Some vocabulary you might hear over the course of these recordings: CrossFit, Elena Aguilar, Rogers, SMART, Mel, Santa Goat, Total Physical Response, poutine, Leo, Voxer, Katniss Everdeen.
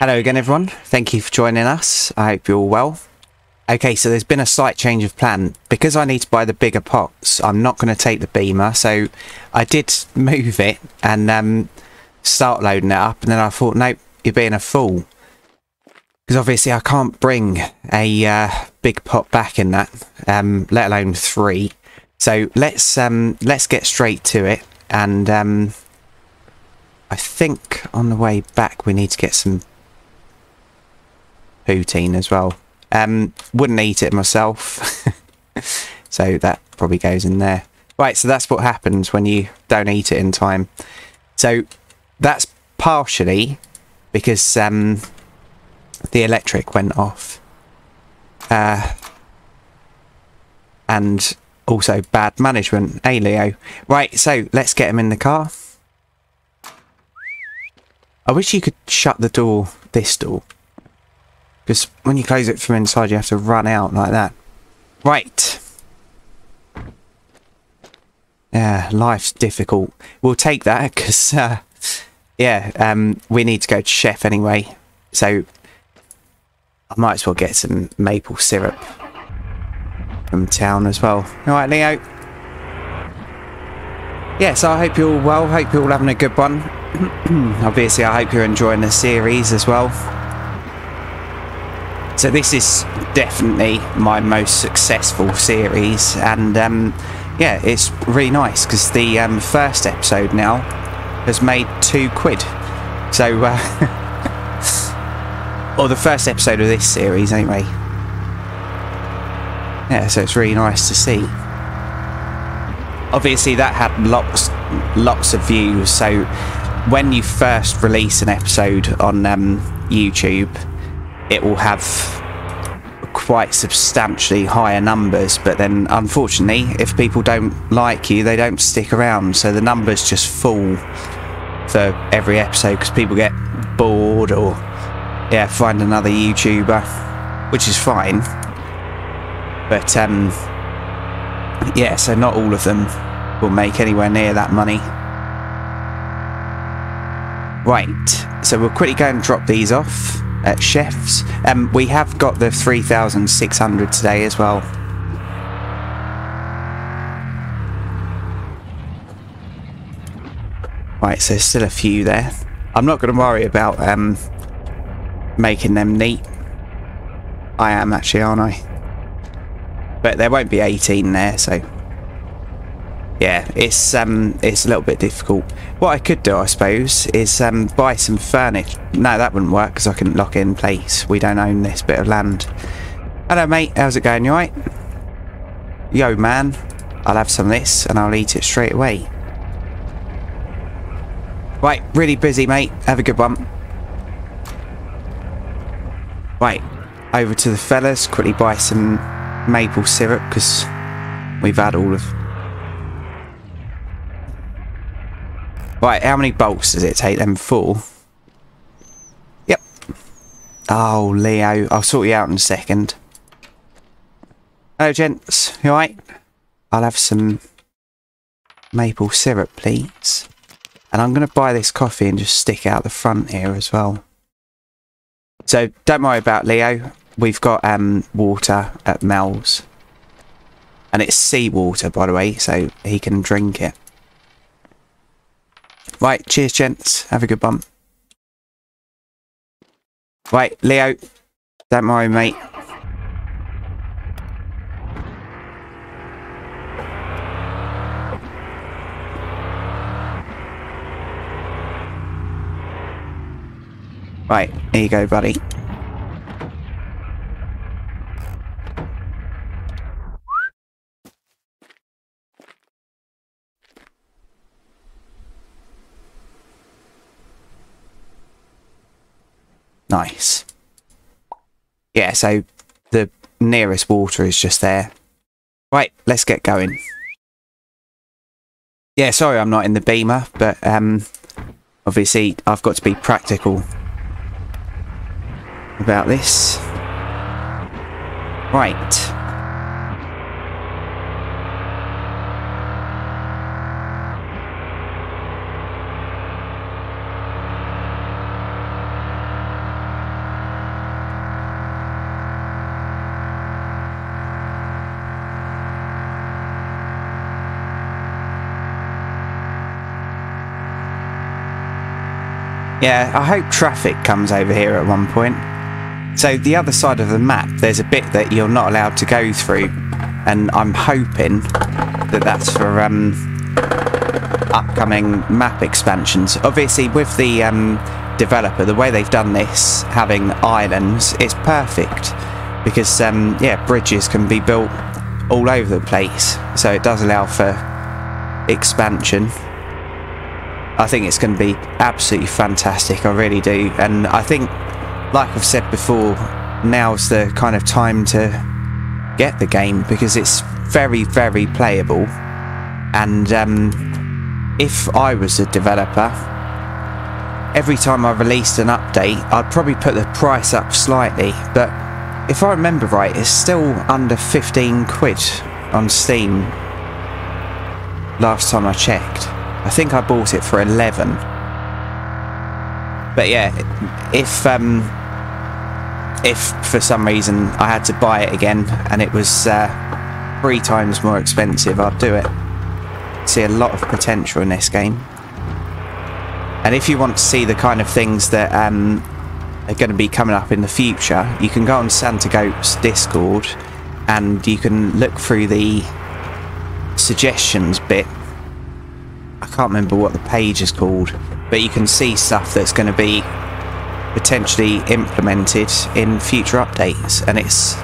Hello again, everyone. Thank you for joining us. I hope you're all well. Okay, so there's been a slight change of plan. Because I need to buy the bigger pots, I'm not going to take the beamer. So I did move it and start loading it up. And then I thought, nope, you're being a fool. Because obviously I can't bring a big pot back in that, let alone three. So let's get straight to it. And I think on the way back we need to get some poutine as well. Wouldn't eat it myself. So that probably goes in there. Right, so that's what happens when you don't eat it in time. So that's partially because the electric went off. And also bad management, eh, Leo? Right, so let's get him in the car. I wish you could shut the door, this door. Because when you close it from inside, you have to run out like that. Right. Yeah, life's difficult. We'll take that because, yeah, we need to go to Chef anyway. So I might as well get some maple syrup from town as well. All right, Leo. Yeah, so I hope you're all well. Hope you're all having a good one. Obviously, I hope you're enjoying the series as well. So this is definitely my most successful series, and yeah, it's really nice because the first episode now has made £2. So, or the first episode of this series anyway. Yeah, so it's really nice to see. Obviously that had lots of views, so when you first release an episode on YouTube, it will have quite substantially higher numbers, but then unfortunately if people don't like you, they don't stick around, so the numbers just fall for every episode because people get bored or yeah, find another YouTuber, which is fine, but yeah, so not all of them will make anywhere near that money. Right, so we'll quickly go and drop these off at Chef's. We have got the 3,600 today as well. Right, so still a few there. I'm not going to worry about making them neat. I am actually, aren't I? But there won't be 18 there, so yeah, it's a little bit difficult. What I could do, I suppose, is buy some furniture. No, that wouldn't work because I couldn't lock it in place. We don't own this bit of land. Hello, mate. How's it going? You alright? Yo, man. I'll have some of this and I'll eat it straight away. Right, really busy, mate. Have a good one. Right, over to the fellas. Quickly buy some maple syrup because we've had all of... Right, how many bolts does it take them? 4? Yep. Oh, Leo. I'll sort you out in a second. Hello, gents. You alright? I'll have some maple syrup, please. And I'm going to buy this coffee and just stick it out the front here as well. So, don't worry about Leo. We've got water at Mel's. And it's seawater, by the way, so he can drink it. Right, cheers, gents. Have a good bump. Right, Leo. Don't worry, mate. Right, here you go, buddy. Nice. Yeah, so the nearest water is just there. Right, let's get going. Yeah, sorry I'm not in the beamer, but obviously I've got to be practical about this. Right. Yeah, I hope traffic comes over here at one point. So the other side of the map, there's a bit that you're not allowed to go through, and I'm hoping that that's for upcoming map expansions. Obviously, with the developer, the way they've done this, having islands, is perfect because yeah, bridges can be built all over the place, so it does allow for expansion. I think it's going to be absolutely fantastic, I really do. And I think, like I've said before, now's the kind of time to get the game because it's very, very playable. And if I was a developer, every time I released an update, I'd probably put the price up slightly. But if I remember right, it's still under 15 quid on Steam last time I checked. I think I bought it for 11. But yeah, if for some reason I had to buy it again and it was 3 times more expensive, I'd do it. See a lot of potential in this game. And if you want to see the kind of things that are going to be coming up in the future, you can go on Santa Goat's Discord and you can look through the suggestions bit. I can't remember what the page is called, but you can see stuff that's going to be potentially implemented in future updates, and it's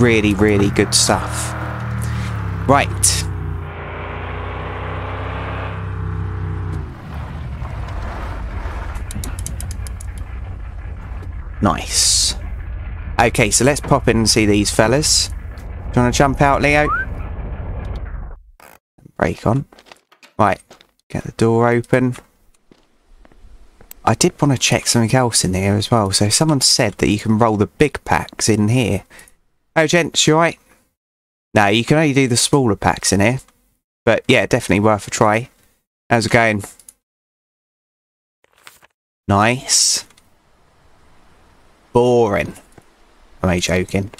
really, really good stuff. Right. Nice. Okay, so let's pop in and see these fellas. Do you want to jump out, Leo? Brake on. Right, get the door open. I did want to check something else in here as well. So someone said that you can roll the big packs in here. Oh, gents, you alright? No, you can only do the smaller packs in here. But yeah, definitely worth a try. How's it going? Nice. Boring. Am I joking?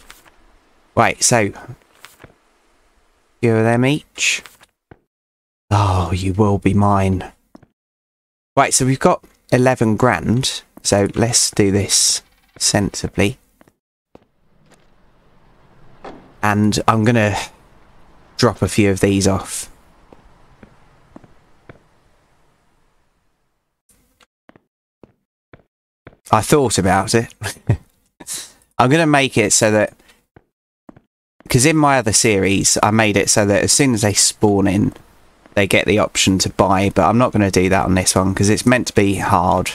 Right, so give them each. Oh, you will be mine. Right, so we've got 11 grand. So let's do this sensibly. And I'm going to drop a few of these off. I thought about it. I'm going to make it so that... because in my other series, I made it so that as soon as they spawn in, they get the option to buy, but I'm not going to do that on this one because it's meant to be hard.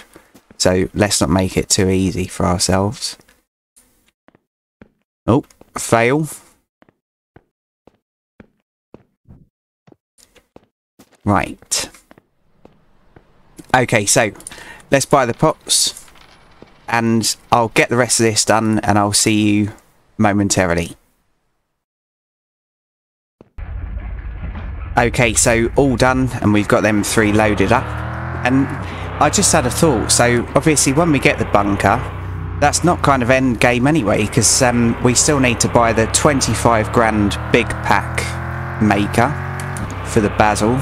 So let's not make it too easy for ourselves. Oh, fail. Right. Okay, so let's buy the pops and I'll get the rest of this done and I'll see you momentarily. Okay, so all done, and we've got them 3 loaded up. And I just had a thought, so obviously when we get the bunker, that's not kind of end game anyway, because we still need to buy the 25 grand big pack maker for the basil,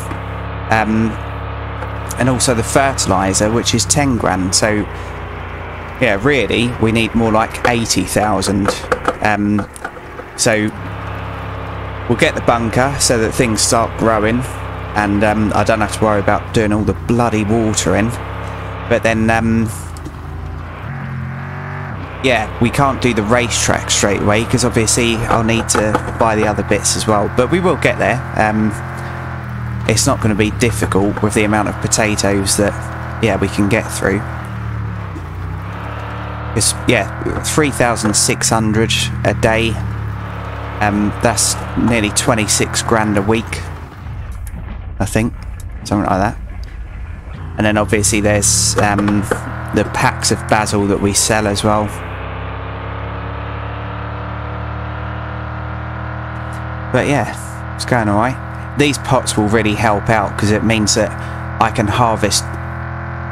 and also the fertilizer, which is 10 grand. So yeah, really, we need more like 80,000. So we'll get the bunker so that things start growing and I don't have to worry about doing all the bloody watering. But then, yeah, we can't do the racetrack straight away because obviously I'll need to buy the other bits as well. But we will get there. It's not going to be difficult with the amount of potatoes that, yeah, we can get through. It's, yeah, 3,600 a day. That's nearly 26 grand a week, I think, something like that. And then obviously there's the packs of basil that we sell as well. But yeah, it's going alright. These pots will really help out because it means that I can harvest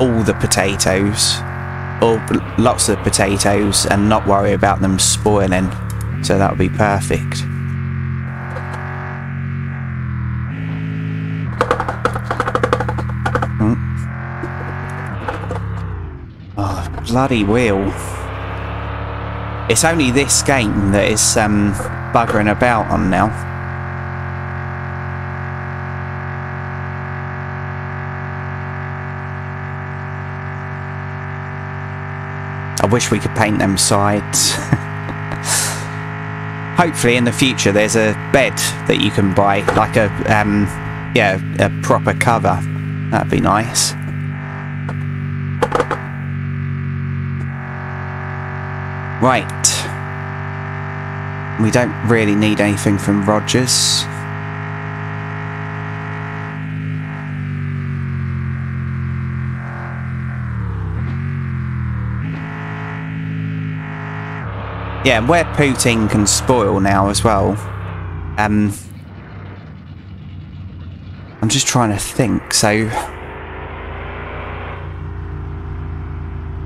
all the potatoes, or lots of potatoes, and not worry about them spoiling. So that would be perfect. bloody will. It's only this game that is buggering about on now. I wish we could paint them sides. Hopefully in the future there's a bed that you can buy, like a yeah, a proper cover. That'd be nice. Right. We don't really need anything from Rogers. Yeah, and where Poutine can spoil now as well. I'm just trying to think, so...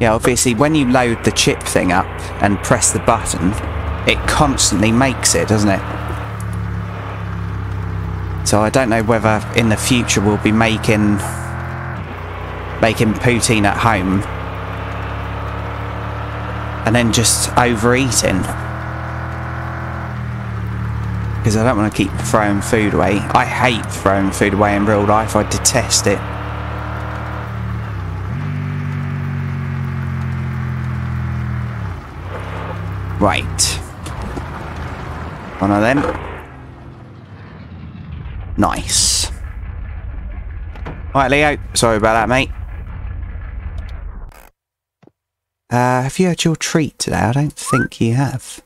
Yeah, obviously when you load the chip thing up and press the button, it constantly makes it, doesn't it? So I don't know whether in the future we'll be making poutine at home. And then just overeating, because I don't want to keep throwing food away. I hate throwing food away in real life. I detest it. Right, one of them. Nice. Alright, Leo, sorry about that, mate. Have you had your treat today? I don't think you have.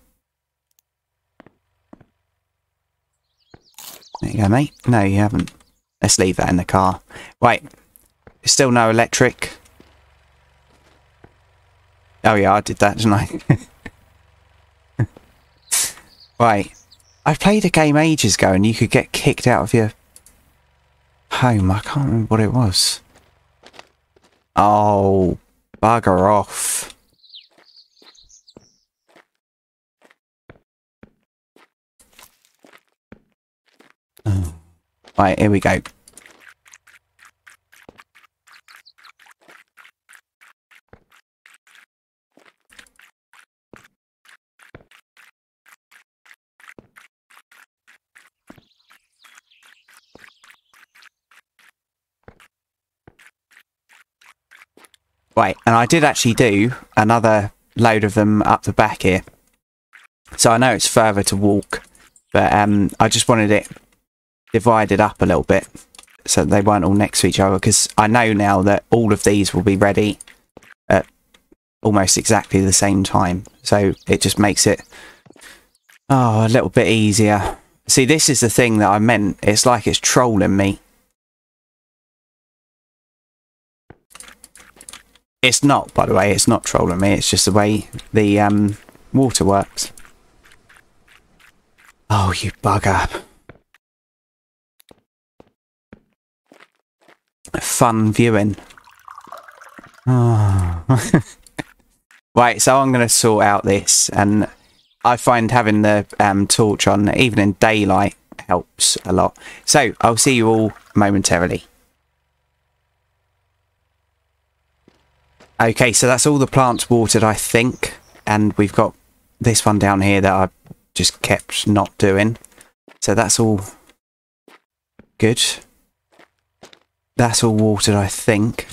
There you go, mate. No, you haven't. Let's leave that in the car. Right. Still no electric. Oh yeah, I did that, didn't I? Right. I played a game ages ago and you could get kicked out of your home. I can't remember what it was. Oh, bugger off. Oh. Right, here we go. Right, and I did actually do another load of them up the back here. So I know it's further to walk, but I just wanted it divided up a little bit so they weren't all next to each other, because I know now that all of these will be ready at almost exactly the same time, so it just makes it a little bit easier. See, this is the thing that I meant. It's like it's trolling me. It's not, by the way. It's not trolling me. It's just the way the water works. Oh, you bugger. Fun viewing. Oh. Right, so I'm going to sort out this, and I find having the torch on even in daylight helps a lot. So I'll see you all momentarily. Okay, so that's all the plants watered, I think, and we've got this one down here that I just kept not doing, so that's all good. That's all watered, I think.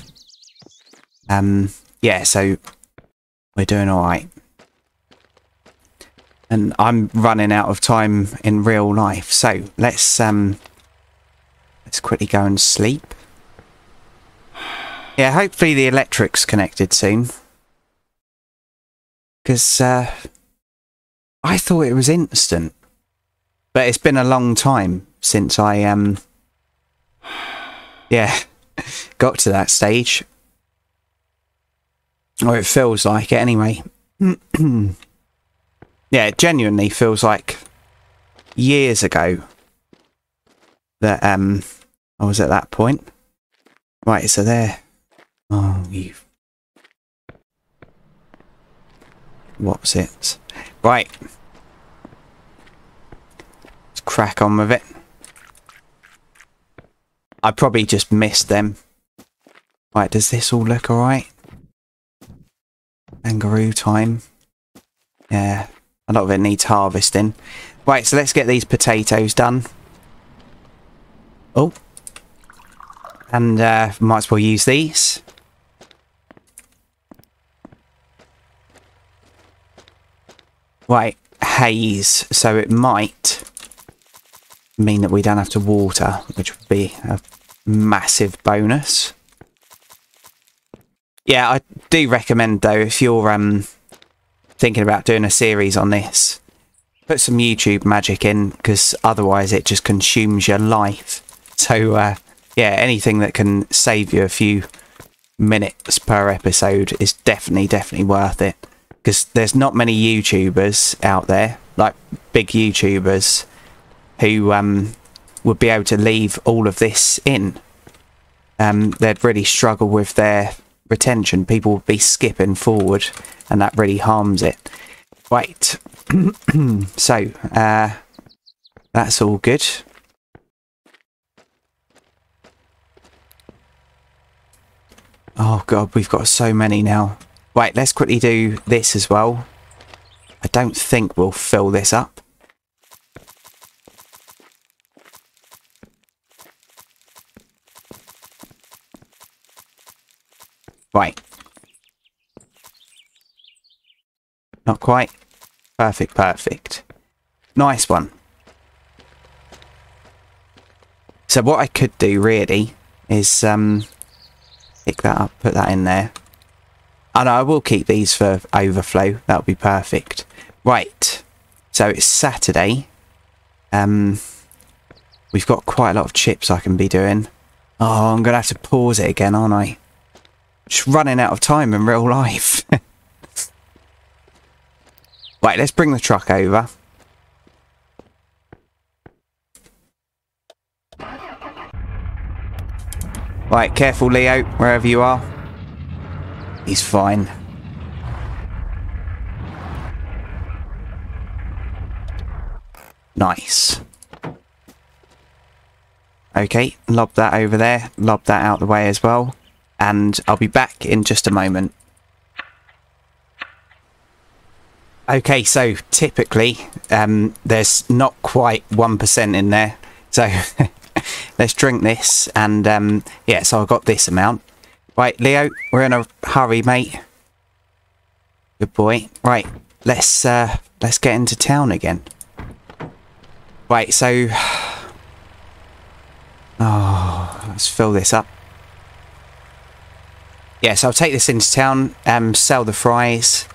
Yeah, so we're doing all right. And I'm running out of time in real life, so let's quickly go and sleep. Yeah, hopefully the electric's connected soon, because I thought it was instant, but it's been a long time since I yeah, got to that stage. Or it feels like it anyway. Yeah, it genuinely feels like years ago that I was at that point. Right, so there. Oh, you. What's it? Right. Let's crack on with it. I probably just missed them. Right, does this all look alright? Kangaroo time. Yeah, a lot of it needs harvesting. Right, so let's get these potatoes done. Oh. And might as well use these. Right, haze. So it might mean that we don't have to water, which would be a massive bonus. Yeah, I do recommend, though, if you're thinking about doing a series on this, put some YouTube magic in, because otherwise it just consumes your life. So, yeah, anything that can save you a few minutes per episode is definitely worth it. Because there's not many YouTubers out there, like big YouTubers, who would be able to leave all of this in. They'd really struggle with their retention. People would be skipping forward, and that really harms it. Right. So that's all good. Oh god, we've got so many now. Right, let's quickly do this as well. I don't think we'll fill this up. Right. Not quite. Perfect, perfect. Nice one. So what I could do really is pick that up, put that in there. And I will keep these for overflow. That'll be perfect. Right. So it's Saturday. We've got quite a lot of chips I can be doing. Oh, I'm going to have to pause it again, aren't I? Just running out of time in real life. Right, let's bring the truck over. Right, careful Leo, wherever you are. He's fine. Nice. Okay, lob that over there. Lob that out the way as well. And I'll be back in just a moment. Okay, so typically there's not quite 1% in there. So let's drink this. And yeah, so I've got this amount. Right, Leo, we're in a hurry, mate. Good boy. Right, let's get into town again. Right, so... oh, let's fill this up. Yeah, so I'll take this into town, sell the fries,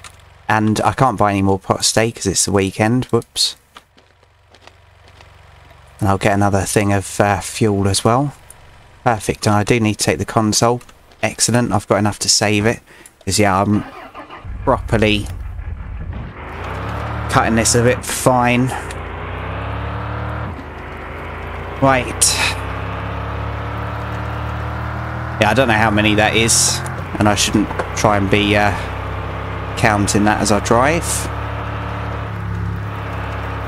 and I can't buy any more pot steak because it's the weekend. Whoops. And I'll get another thing of fuel as well. Perfect, and I do need to take the console. Excellent, I've got enough to save it. Because, yeah, I'm properly cutting this a bit fine. Right. Yeah, I don't know how many that is. And I shouldn't try and be counting that as I drive.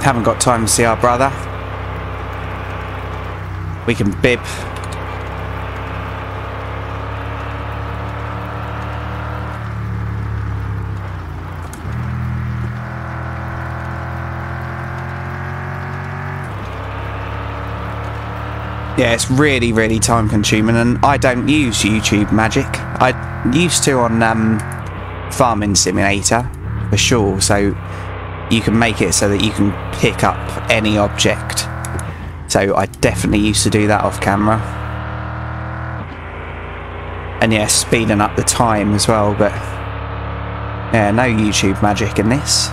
Haven't got time to see our brother. We can bib. Yeah, it's really time consuming, and I don't use YouTube magic. I used to on Farming Simulator for sure, so you can make it so that you can pick up any object. So I definitely used to do that off camera. And yeah, speeding up the time as well, but yeah, no YouTube magic in this.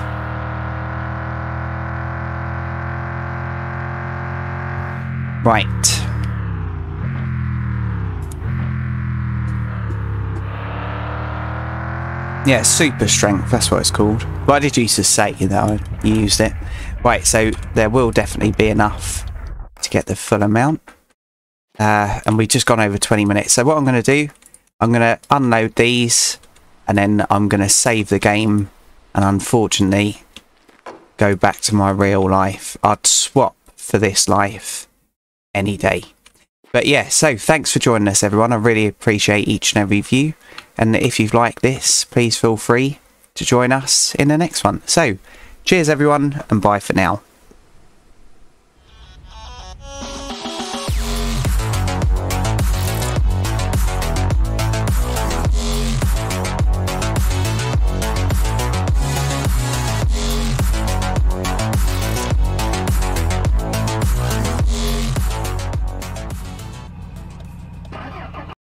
Right. Yeah, super strength, that's what it's called. Well, I did used to say that I used it. Right, so there will definitely be enough to get the full amount. And we've just gone over 20 minutes. So what I'm going to do, I'm going to unload these, and then I'm going to save the game, and unfortunately, go back to my real life. I'd swap for this life any day. But yeah, so thanks for joining us, everyone. I really appreciate each and every view. And if you've liked this, please feel free to join us in the next one. So cheers everyone, and bye for now.